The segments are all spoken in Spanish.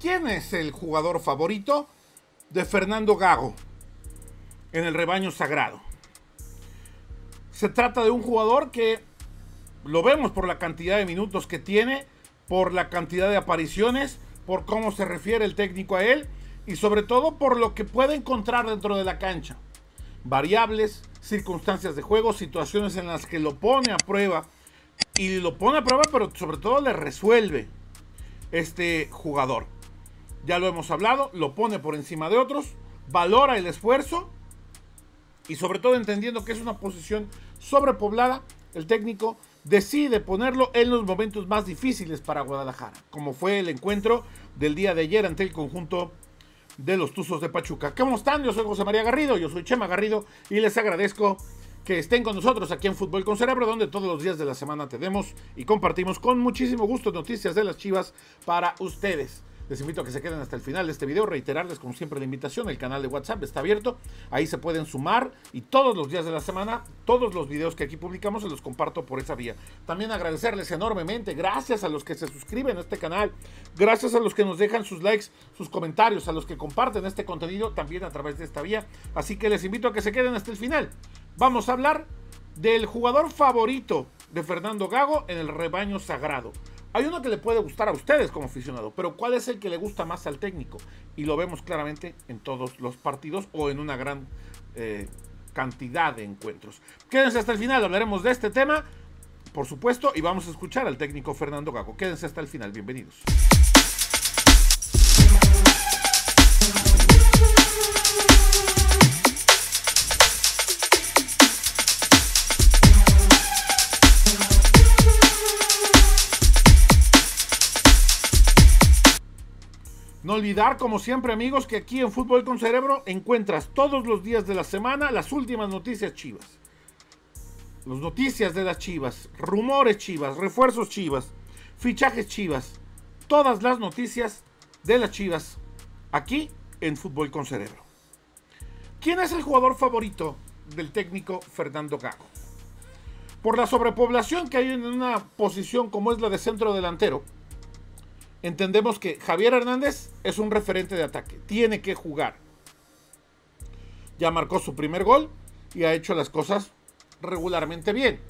¿Quién es el jugador favorito de Fernando Gago en el rebaño sagrado? Se trata de un jugador que lo vemos por la cantidad de minutos que tiene, por la cantidad de apariciones, por cómo se refiere el técnico a él y sobre todo por lo que puede encontrar dentro de la cancha. Variables, circunstancias de juego, situaciones en las que lo pone a prueba y lo pone a prueba, pero sobre todo le resuelve este jugador. Ya lo hemos hablado, lo pone por encima de otros, valora el esfuerzo y sobre todo entendiendo que es una posición sobrepoblada, el técnico decide ponerlo en los momentos más difíciles para Guadalajara, como fue el encuentro del día de ayer ante el conjunto de los Tuzos de Pachuca. ¿Cómo están? Yo soy José María Garrido, yo soy Chema Garrido y les agradezco que estén con nosotros aquí en Fútbol con Cerebro, donde todos los días de la semana tenemos y compartimos con muchísimo gusto noticias de las Chivas para ustedes. Les invito a que se queden hasta el final de este video, reiterarles como siempre la invitación, el canal de WhatsApp está abierto, ahí se pueden sumar y todos los días de la semana, todos los videos que aquí publicamos se los comparto por esa vía. También agradecerles enormemente, gracias a los que se suscriben a este canal, gracias a los que nos dejan sus likes, sus comentarios, a los que comparten este contenido también a través de esta vía, así que les invito a que se queden hasta el final. Vamos a hablar del jugador favorito de Fernando Gago en el rebaño sagrado. Hay uno que le puede gustar a ustedes como aficionado, pero ¿cuál es el que le gusta más al técnico? Y lo vemos claramente en todos los partidos o en una gran cantidad de encuentros. Quédense hasta el final, hablaremos de este tema, por supuesto, y vamos a escuchar al técnico Fernando Gago. Quédense hasta el final, bienvenidos. No olvidar, como siempre amigos, que aquí en Fútbol con Cerebro encuentras todos los días de la semana las últimas noticias Chivas. Las noticias de las Chivas, rumores Chivas, refuerzos Chivas, fichajes Chivas. Todas las noticias de las Chivas aquí en Fútbol con Cerebro. ¿Quién es el jugador favorito del técnico Fernando Gago? Por la sobrepoblación que hay en una posición como es la de centro delantero, entendemos que Javier Hernández es un referente de ataque, tiene que jugar. Ya marcó su primer gol y ha hecho las cosas regularmente bien.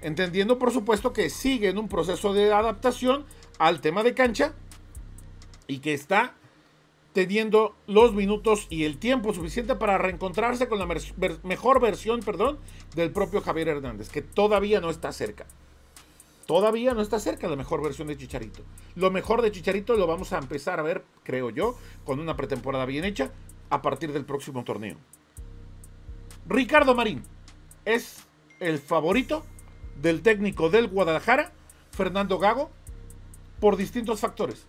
Entendiendo, por supuesto, que sigue en un proceso de adaptación al tema de cancha y que está teniendo los minutos y el tiempo suficiente para reencontrarse con la mejor versión, del propio Javier Hernández, que todavía no está cerca. Todavía no está cerca la mejor versión de Chicharito. Lo mejor de Chicharito lo vamos a empezar a ver, creo yo, con una pretemporada bien hecha a partir del próximo torneo. Ricardo Marín es el favorito del técnico del Guadalajara, Fernando Gago, por distintos factores.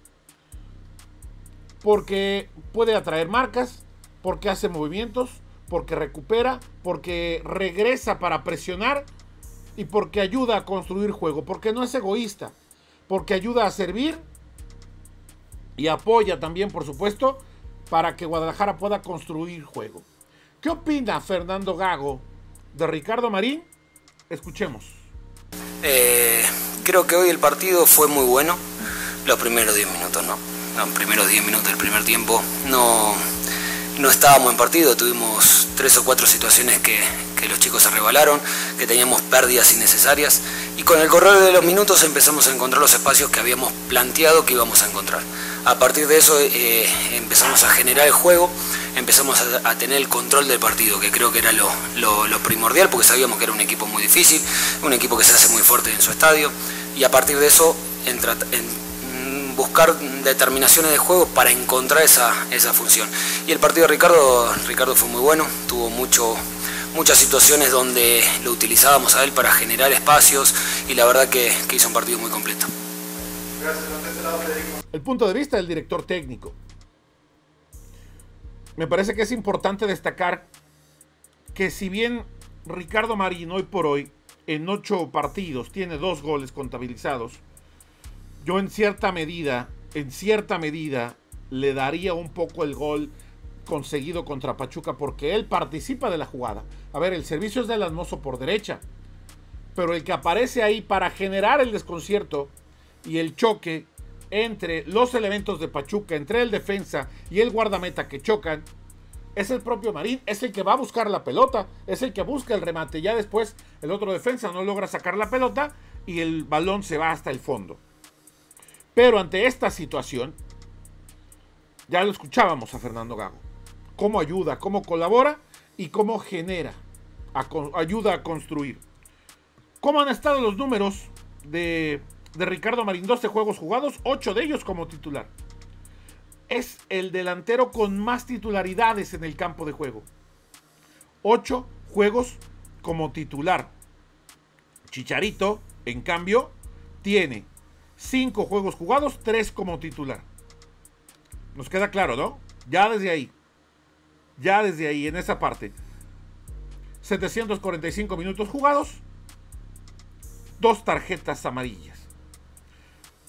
Porque puede atraer marcas, porque hace movimientos, porque recupera, porque regresa para presionar, y porque ayuda a construir juego, porque no es egoísta, porque ayuda a servir y apoya también, por supuesto, para que Guadalajara pueda construir juego. ¿Qué opina Fernando Gago de Ricardo Marín? Escuchemos. Creo que hoy el partido fue muy bueno, los primeros 10 minutos, ¿no? Los primeros 10 minutos del primer tiempo no estábamos en partido, tuvimos 3 o 4 situaciones que los chicos se rebalaron, que teníamos pérdidas innecesarias y con el correr de los minutos empezamos a encontrar los espacios que habíamos planteado que íbamos a encontrar. A partir de eso empezamos a generar el juego, empezamos a tener el control del partido, que creo que era lo primordial porque sabíamos que era un equipo muy difícil, un equipo que se hace muy fuerte en su estadio y a partir de eso buscar determinaciones de juego para encontrar esa función. Y el partido de Ricardo fue muy bueno, tuvo muchas situaciones donde lo utilizábamos a él para generar espacios y la verdad que hizo un partido muy completo. El punto de vista del director técnico. Me parece que es importante destacar que si bien Ricardo Marín hoy por hoy en 8 partidos tiene 2 goles contabilizados, yo en cierta medida, le daría un poco el gol conseguido contra Pachuca porque él participa de la jugada. A ver, el servicio es del Hermoso por derecha, pero el que aparece ahí para generar el desconcierto y el choque entre los elementos de Pachuca, entre el defensa y el guardameta que chocan, es el propio Marín, es el que va a buscar la pelota, es el que busca el remate. Ya después el otro defensa no logra sacar la pelota y el balón se va hasta el fondo. Pero ante esta situación, ya lo escuchábamos a Fernando Gago, cómo ayuda, cómo colabora y cómo genera, ayuda a construir. ¿Cómo han estado los números de Ricardo Marín? 12 juegos jugados, 8 de ellos como titular. Es el delantero con más titularidades en el campo de juego. 8 juegos como titular. Chicharito, en cambio, tiene 5 juegos jugados, 3 como titular. Nos queda claro, ¿no? Ya desde ahí. Ya desde ahí, en esa parte. 745 minutos jugados. 2 tarjetas amarillas.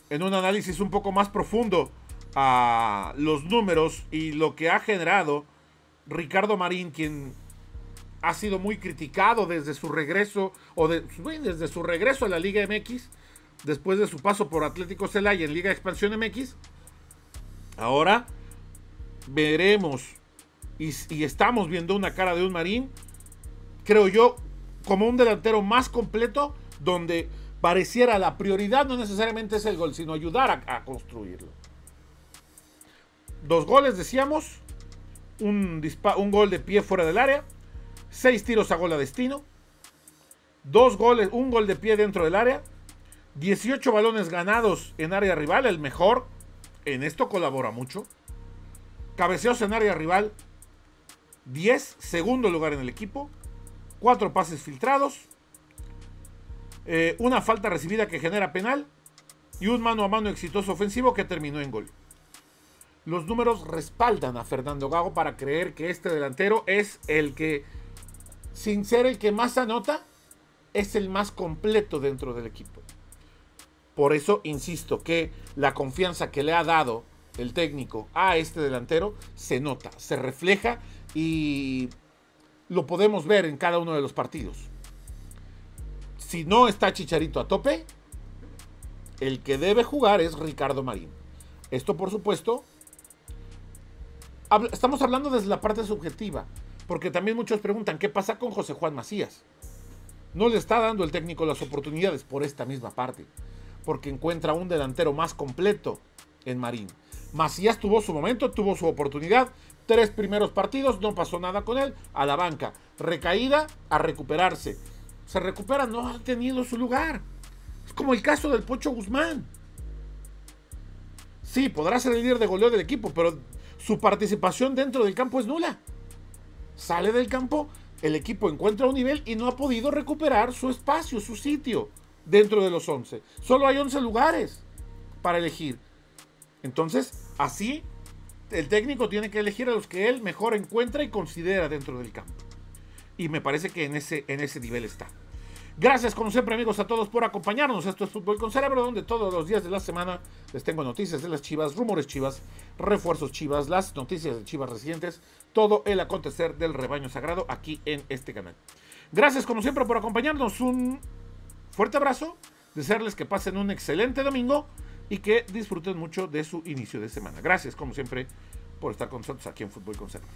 En un análisis un poco más profundo a los números y lo que ha generado Ricardo Marín, quien ha sido muy criticado desde su regreso a la Liga MX, después de su paso por Atlético Celaya en Liga de Expansión MX. Ahora veremos y estamos viendo una cara de un Marín, creo yo, como un delantero más completo, donde pareciera la prioridad no necesariamente es el gol, sino ayudar a construirlo. 2 goles, decíamos, un gol de pie fuera del área, 6 tiros a gol a destino, 2 goles, un gol de pie dentro del área, 18 balones ganados en área rival, el mejor, en esto colabora mucho, cabeceos en área rival, 10, segundo lugar en el equipo, 4 pases filtrados, una falta recibida que genera penal y un mano a mano exitoso ofensivo que terminó en gol. Los números respaldan a Fernando Gago para creer que este delantero es el que, sin ser el que más anota, es el más completo dentro del equipo. Por eso insisto que la confianza que le ha dado el técnico a este delantero se nota, se refleja y lo podemos ver en cada uno de los partidos. Si no está Chicharito a tope, el que debe jugar es Ricardo Marín. Esto, por supuesto, estamos hablando desde la parte subjetiva, porque también muchos preguntan qué pasa con José Juan Macías. No le está dando el técnico las oportunidades por esta misma parte, porque encuentra un delantero más completo en Marín. Macías tuvo su momento, tuvo su oportunidad, 3 primeros partidos, no pasó nada con él, a la banca, recaída, a recuperarse. Se recupera, no ha tenido su lugar. Es como el caso del Pocho Guzmán. Sí, podrá ser el líder de goleo del equipo, pero su participación dentro del campo es nula. Sale del campo, el equipo encuentra un nivel y no ha podido recuperar su espacio, su sitio dentro de los 11. Solo hay 11 lugares para elegir. Entonces, así, el técnico tiene que elegir a los que él mejor encuentra y considera dentro del campo. Y me parece que en ese nivel está. Gracias, como siempre, amigos, a todos por acompañarnos. Esto es Fútbol con Cerebro, donde todos los días de la semana les tengo noticias de las Chivas, rumores Chivas, refuerzos Chivas, las noticias de Chivas recientes, todo el acontecer del rebaño sagrado aquí en este canal. Gracias, como siempre, por acompañarnos. Un fuerte abrazo, desearles que pasen un excelente domingo y que disfruten mucho de su inicio de semana. Gracias, como siempre, por estar con nosotros aquí en Fútbol con Cerebro.